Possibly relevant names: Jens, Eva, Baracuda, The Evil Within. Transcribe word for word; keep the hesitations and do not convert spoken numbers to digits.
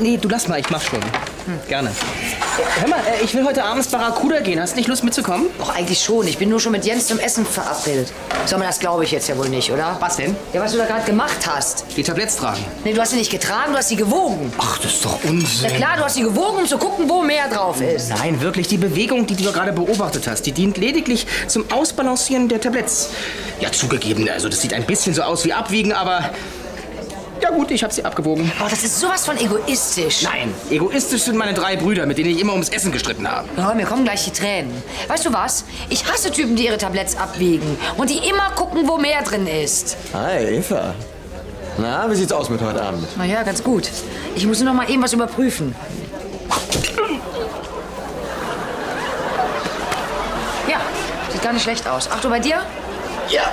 Nee, du lass mal, ich mach schon. Hm. Gerne. Hör mal, ich will heute abends Baracuda gehen. Hast du nicht Lust mitzukommen? Doch, eigentlich schon. Ich bin nur schon mit Jens zum Essen verabredet. Sag mal, das glaube ich jetzt ja wohl nicht, oder? Was denn? Ja, was du da gerade gemacht hast. Die Tabletts tragen. Nee, du hast sie nicht getragen, du hast sie gewogen. Ach, das ist doch Unsinn. Na klar, du hast sie gewogen, um zu gucken, wo mehr drauf ist. Nein, wirklich, die Bewegung, die du gerade beobachtet hast, die dient lediglich zum Ausbalancieren der Tabletts. Ja, zugegeben, also das sieht ein bisschen so aus wie Abwiegen, aber... Ja gut, ich habe sie abgewogen. Oh, das ist sowas von egoistisch. Nein, egoistisch sind meine drei Brüder, mit denen ich immer ums Essen gestritten habe. Oh, mir kommen gleich die Tränen. Weißt du was? Ich hasse Typen, die ihre Tabletts abwiegen und die immer gucken, wo mehr drin ist. Hi, Eva. Na, wie sieht's aus mit heute Abend? Na ja, ganz gut. Ich muss nur noch mal eben was überprüfen. Ja, sieht gar nicht schlecht aus. Ach, du bei dir? Ja.